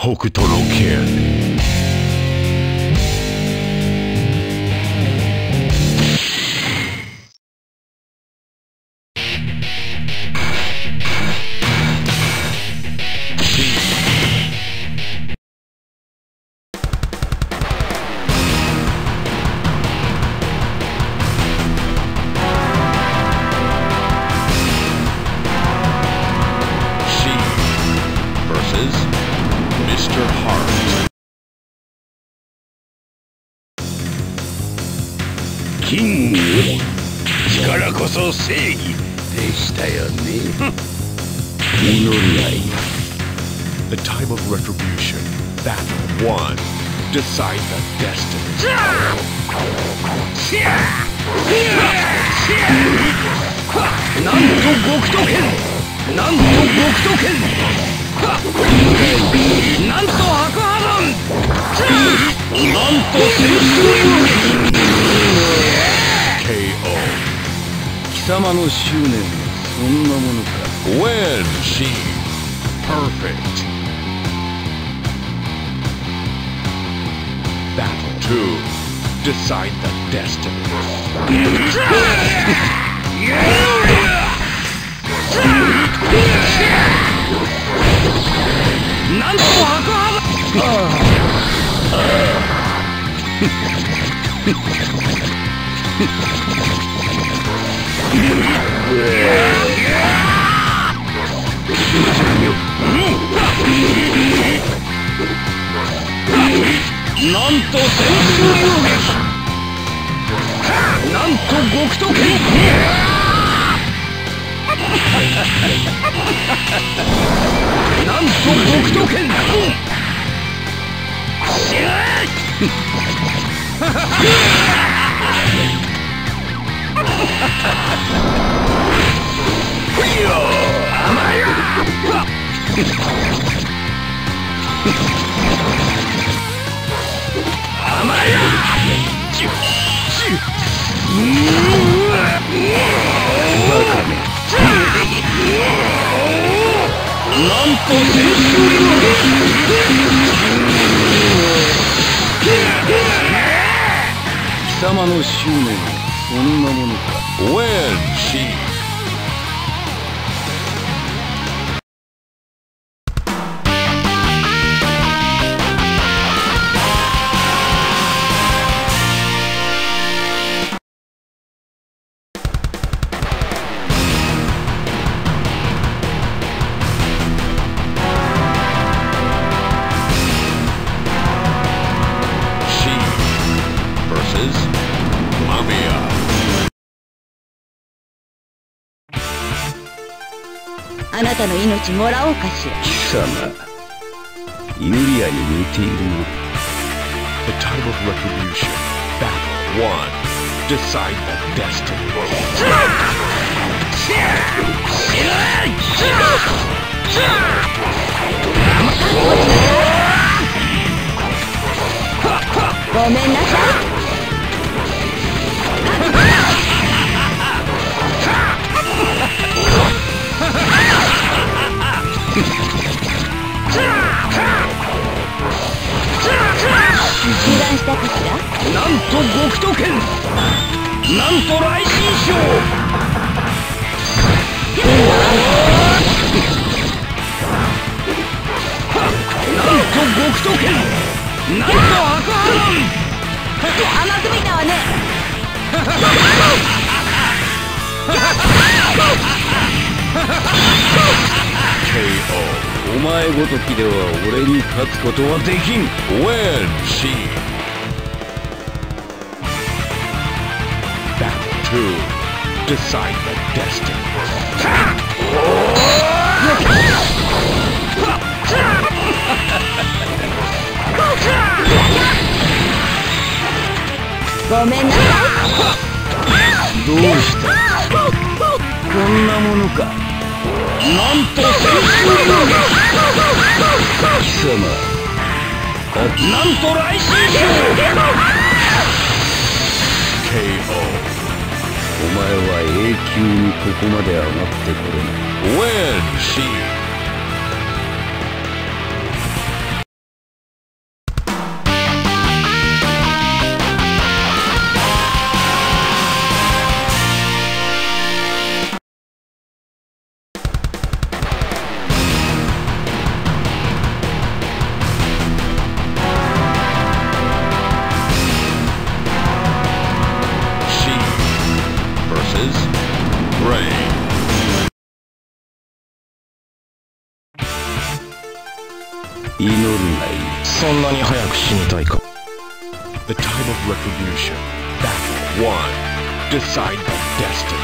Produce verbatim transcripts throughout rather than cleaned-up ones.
北斗の拳。キング、力こそ正義でしたよね。実ない。The time of retribution that one decides the destiny. Nanbu Bokutoken! Nanbu Bokutoken! Nanto Hakuharan! Nanto Sensui! K.O. 貴様の執念はそんなものか。When she perfect battle to decide the destiny. K.O. なんと北斗拳なんと北斗拳なんと北斗拳。貴様の執念そんなものか。When she she versus Mamiya.あなたの命もらおうかしら。貴様、ユリアに似ているの。The time of retribution, battle one, decide the destiny. ごめんなさい。なんと北斗拳、なんと雷神将。なんと北斗拳、なんと赤波乱。甘く見たわね。ケーオー お前ごときでは俺に勝つことはできん。When she to decide the destiny. K.O.お前は永久にここまで上がってこれない。When she 祈るがいい。そんなに早く死にたいか。The time of retribution. Battle one. Decide by destiny.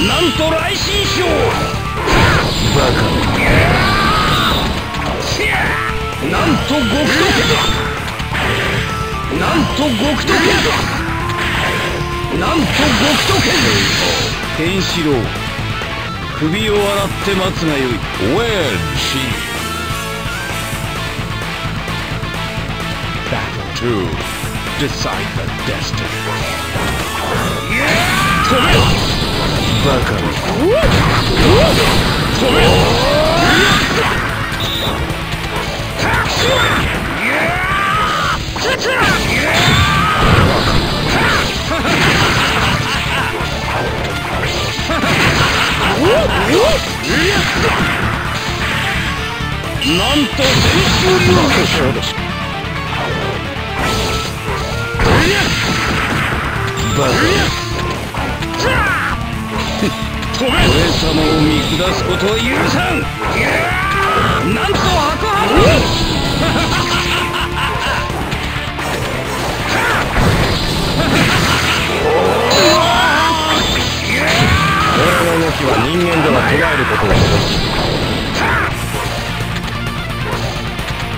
なんと来神将。バカ。なんと極道剣だ。なんと極道剣だ。なんと極道剣だ。天使郎、首を洗って待つがよい。Well, Shin. Battle two. Decide the destiny. Yeah! なんと全勝利用。俺様を見下すことは許さん。なんと白髪。 俺の動きは人間では捉えることがで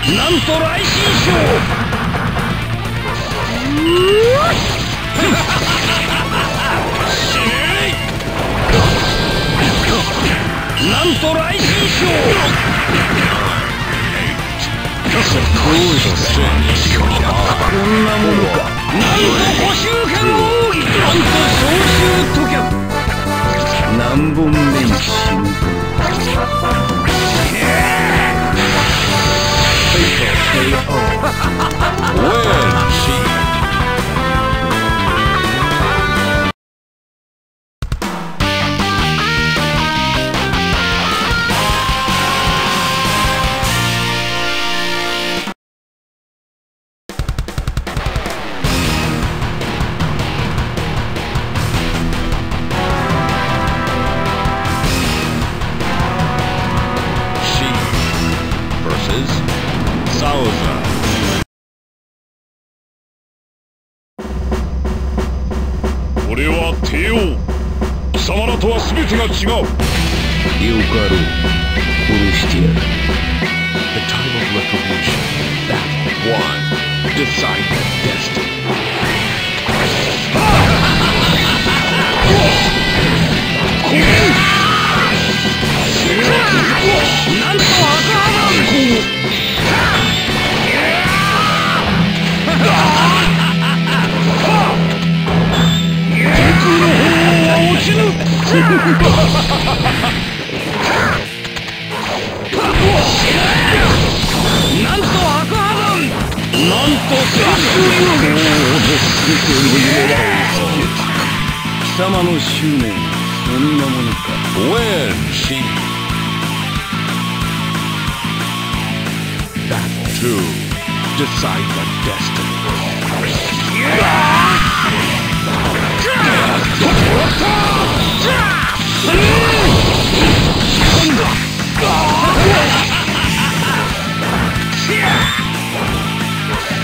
きる。なんと来神将。なんと来神将。 こんなものか。なんとご祝権の奥義。なんと召集ときゃ。何本目に死ぬと。K.O. おいしい。 よかろう。殺してやる。The time of retribution. Battle one. Decide the destiny. なんと赤花子。 貴様の執念、そんなものか。Well, Shin. Battle two. Decide the destiny.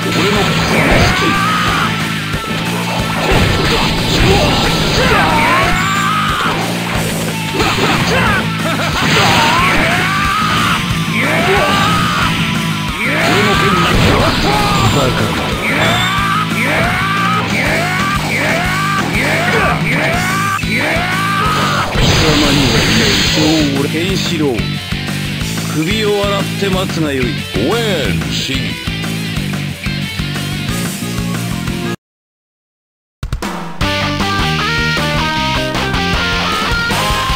俺の剣だ。 ケンシロウ、首を洗って待つがよい。Well, Shin. シン、バー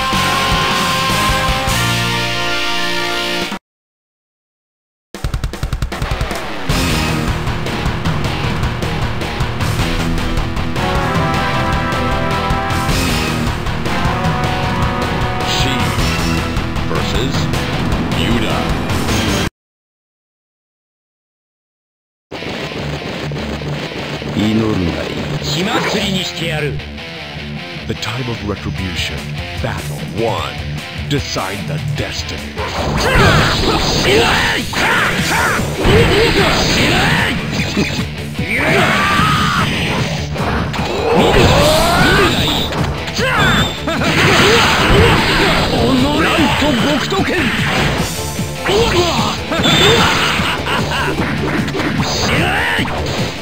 サス。サウザー。says, you die. The time of retribution. Battle one. Decide the destiny.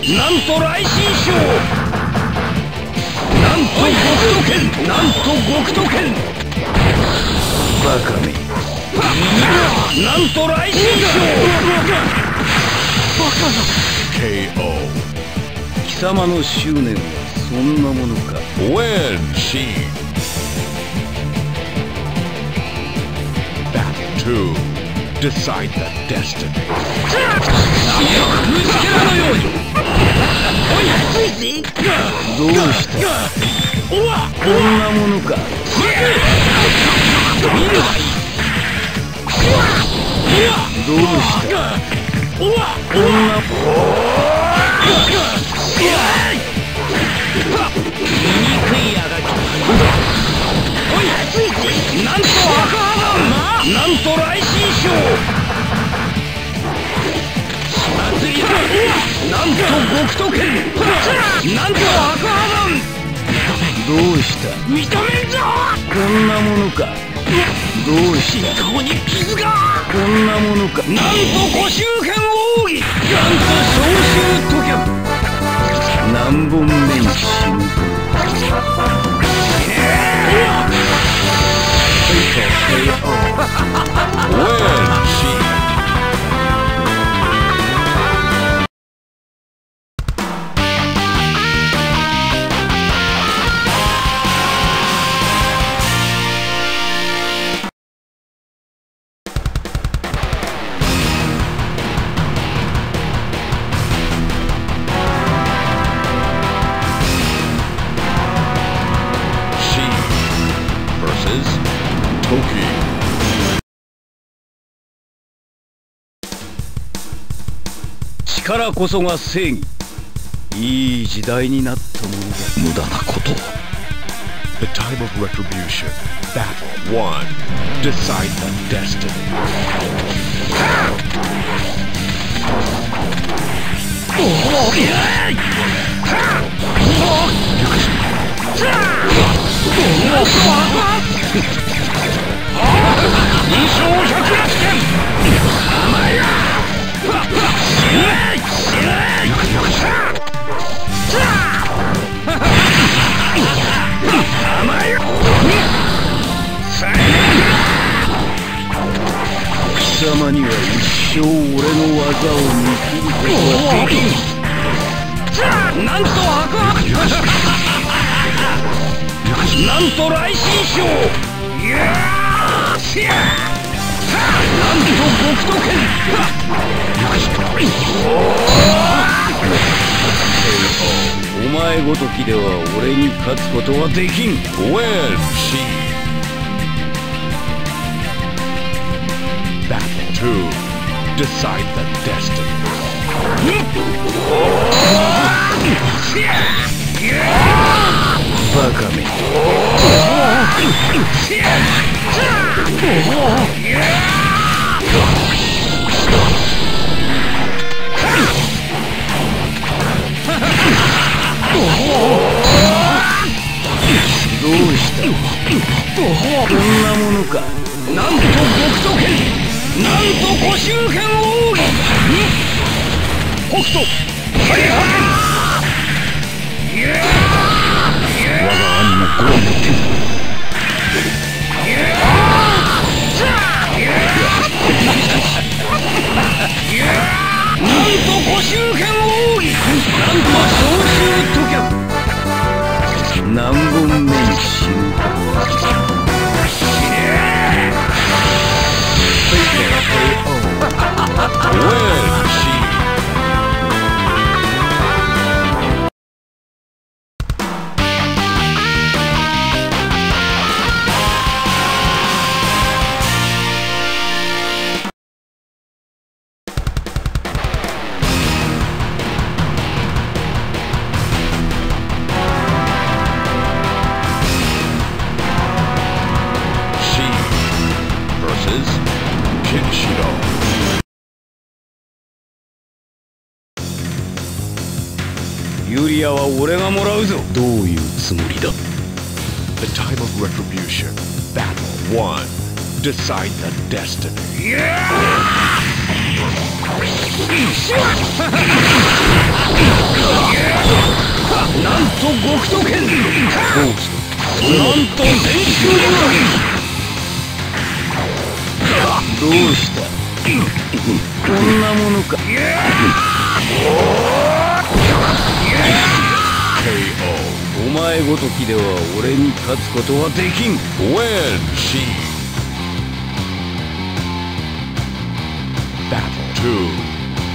なんと雷神賞、なんと極斗拳、なんと極斗拳、バカめ、なんと雷神賞、バカな ケーオー。 貴様の執念はそんなものか。 When Shin Battle ツー Decide the Destiny。 どうしたこんなものか。どうしたこんななんと赤肌、なんと雷神賞、なんと極斗拳、 なんと赤波乱、どうした認めんぞ、こんなものか、どうしたここに傷が、こんなものか、なんと五周拳奥義、なんと召集特許、何本目に進行、ええ 力こそが正義。いい時代になったものだ。無駄なこと。The time of retribution. Battle one. Decide the destiny. おお、いやい。にしょうひゃくらっけん。 貴様には一生俺の技を見切ることはできん。なんと白髪、なんと雷神賞、なんと極斗拳、お前ごときでは俺に勝つことはできん。 Well, she To decide the destiny. Bugami. What? なんとご周辺王義、北斗大破剣、我が兄のゴロの剣、なんとご周辺王義、なんと召集特許、何本目に進行、 Where is she? versus Kenshiro. Yuria wa ore ga morau zo. Dou iu tsumori da? The time of retribution. Battle one. Decide the destiny. Nan to Bokutoken. Nan to Zenshū. どうしたこんなものか ケーオー お前ごときでは俺に勝つことはできん When Shin Battle two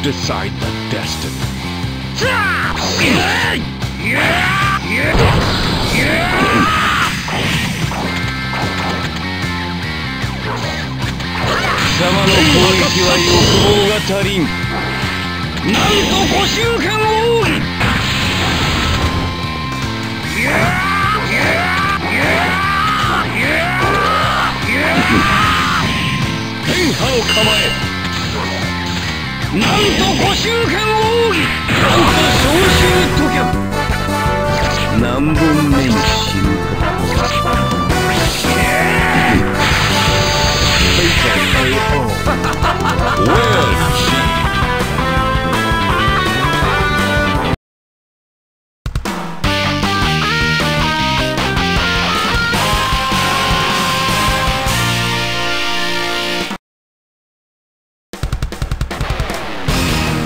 Decide the Destiny 貴様の攻撃は欲望が足りん。なんとご周辺を追う。変化を構え。なんとご周辺を追う。なんと召集ときゃ。何本目に死ぬか。ケーオー Well, Shin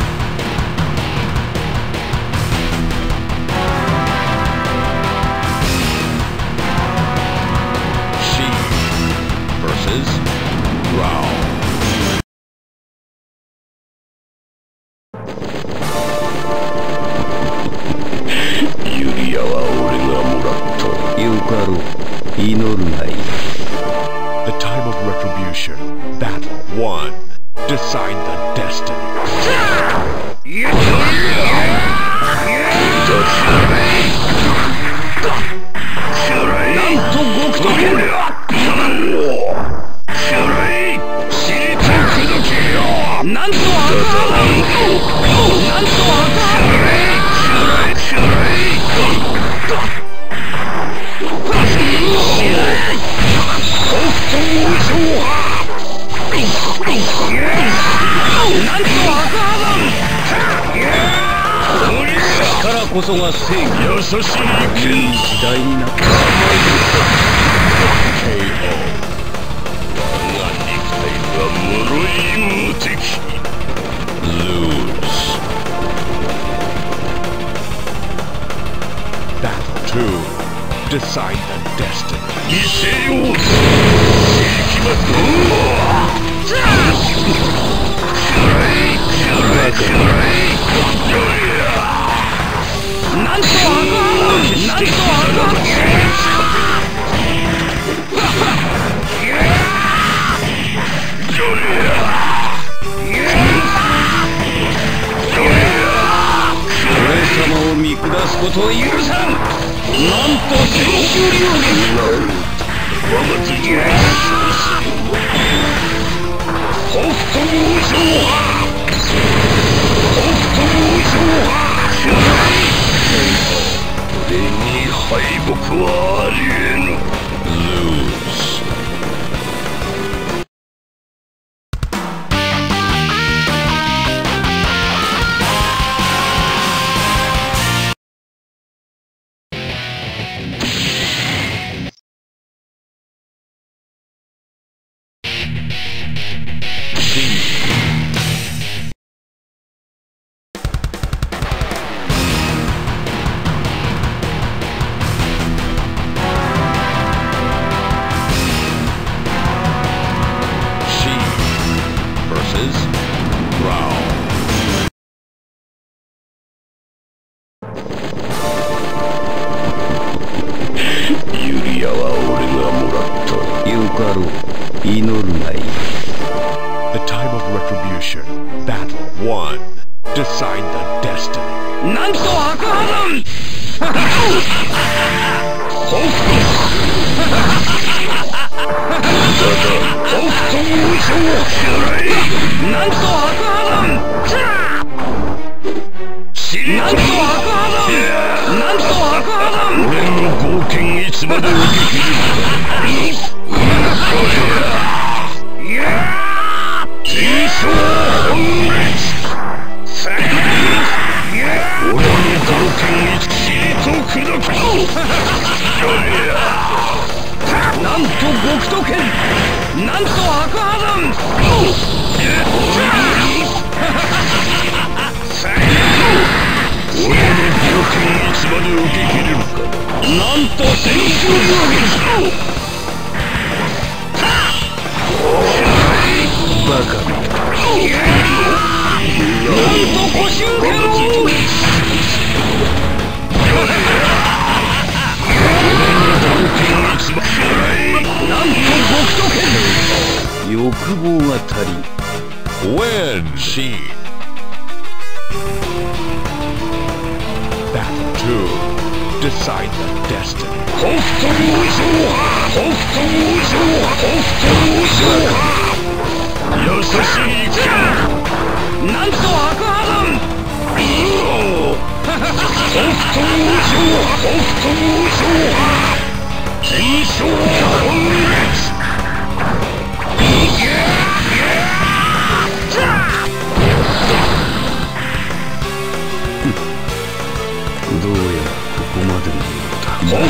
versus Rao. The time of retribution. Battle one. Decide the destiny. This is the time of K.O. Lose. Battle two. Decide the destiny. なんとなんと俺様を見下すことを許さん。なんと千秋流儀。北斗の拳。 俺に敗北はありえぬ。Lose. The time of retribution. Battle one. Decide the destiny. Nan to Hakuhadan! Hokuto! Hokuto! なんと極斗拳、なんと白波山、 いつまで受け切れるか。なんと戦場料理。バカ。なんとご祝儀を。なんと極斗拳。欲望が足り。When she. To decide the destiny. Decide the destiny. Nanbu Bokutoken.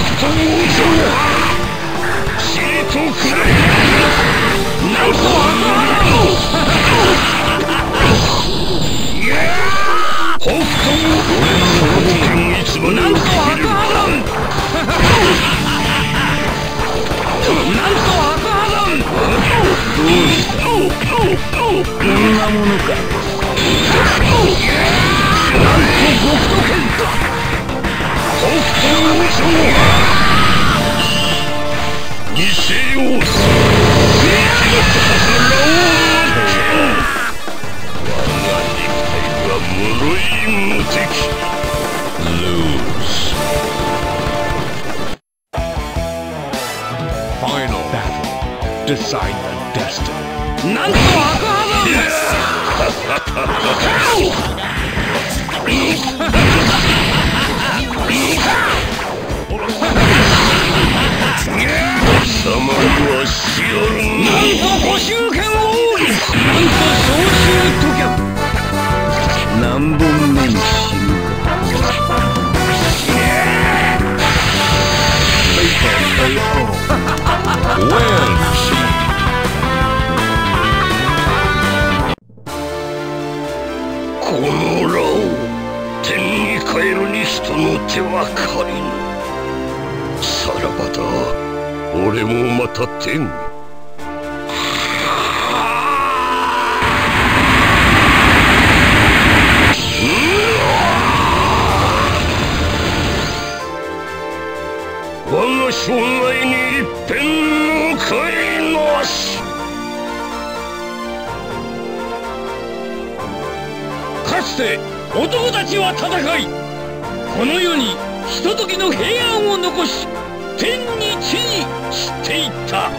かつて男たちは戦い、 この世にひとときの平安を残し、天に地に散っていった。